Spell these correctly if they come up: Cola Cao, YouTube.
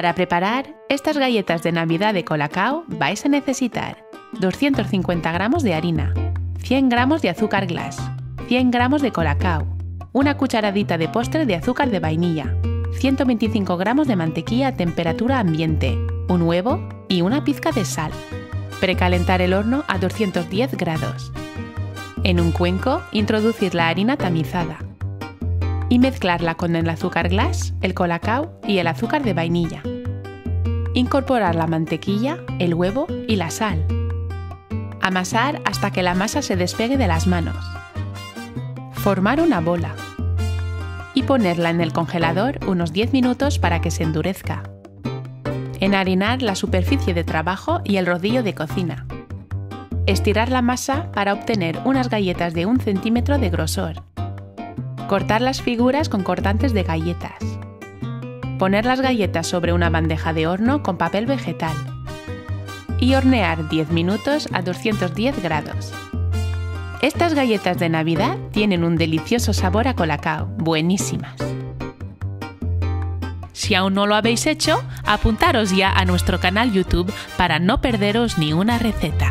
Para preparar estas galletas de Navidad de Cola Cao vais a necesitar 250 gramos de harina, 100 gramos de azúcar glass, 100 gramos de Cola Cao, una cucharadita de postre de azúcar de vainilla, 125 gramos de mantequilla a temperatura ambiente, un huevo y una pizca de sal. Precalentar el horno a 210 grados. En un cuenco, introducir la harina tamizada y mezclarla con el azúcar glass, el Cola Cao y el azúcar de vainilla. Incorporar la mantequilla, el huevo y la sal. Amasar hasta que la masa se despegue de las manos. Formar una bola y ponerla en el congelador unos 10 minutos para que se endurezca. Enharinar la superficie de trabajo y el rodillo de cocina. Estirar la masa para obtener unas galletas de 1 centímetro de grosor. Cortar las figuras con cortantes de galletas. Poner las galletas sobre una bandeja de horno con papel vegetal. Y hornear 10 minutos a 210 grados. Estas galletas de Navidad tienen un delicioso sabor a Cola Cao, buenísimas. Si aún no lo habéis hecho, apuntaros ya a nuestro canal YouTube para no perderos ni una receta.